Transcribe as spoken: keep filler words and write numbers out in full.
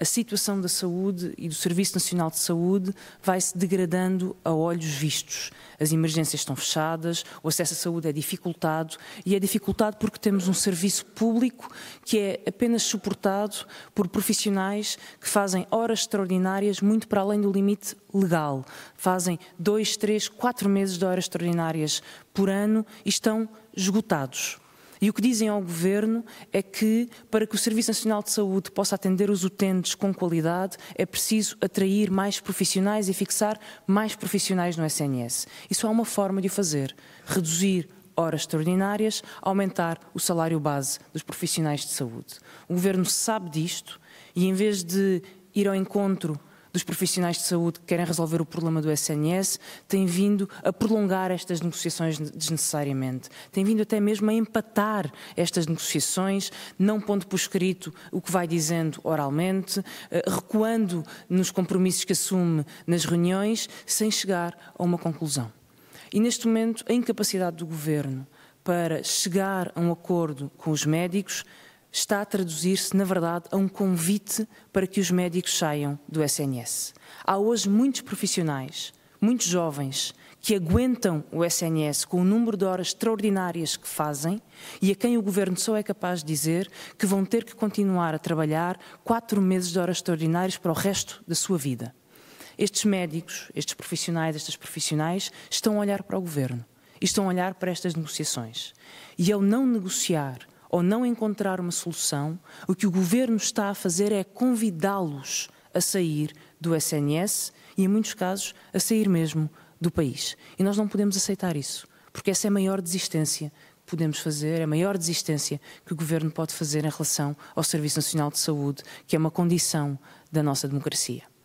a situação da saúde e do Serviço Nacional de Saúde vai-se degradando a olhos vistos. As emergências estão fechadas, o acesso à saúde é dificultado, e é dificultado porque temos um serviço público que é apenas suportado por profissionais que fazem horas extraordinárias muito para além do limite legal. Fazem dois, três, quatro meses de horas extraordinárias por ano e estão esgotados. E o que dizem ao Governo é que, para que o Serviço Nacional de Saúde possa atender os utentes com qualidade, é preciso atrair mais profissionais e fixar mais profissionais no S N S. Isso há uma forma de o fazer: reduzir horas extraordinárias, aumentar o salário base dos profissionais de saúde. O Governo sabe disto e, em vez de ir ao encontro dos profissionais de saúde que querem resolver o problema do S N S, tem vindo a prolongar estas negociações desnecessariamente. Tem vindo até mesmo a empatar estas negociações, não pondo por escrito o que vai dizendo oralmente, recuando nos compromissos que assume nas reuniões, sem chegar a uma conclusão. E neste momento a incapacidade do Governo para chegar a um acordo com os médicos está a traduzir-se, na verdade, a um convite para que os médicos saiam do S N S. Há hoje muitos profissionais, muitos jovens, que aguentam o S N S com o número de horas extraordinárias que fazem e a quem o Governo só é capaz de dizer que vão ter que continuar a trabalhar quatro meses de horas extraordinárias para o resto da sua vida. Estes médicos, estes profissionais, estas profissionais, estão a olhar para o Governo e estão a olhar para estas negociações. E ao não negociar ou não encontrar uma solução, o que o Governo está a fazer é convidá-los a sair do S N S e, em muitos casos, a sair mesmo do país. E nós não podemos aceitar isso, porque essa é a maior desistência que podemos fazer, é a maior desistência que o Governo pode fazer em relação ao Serviço Nacional de Saúde, que é uma condição da nossa democracia.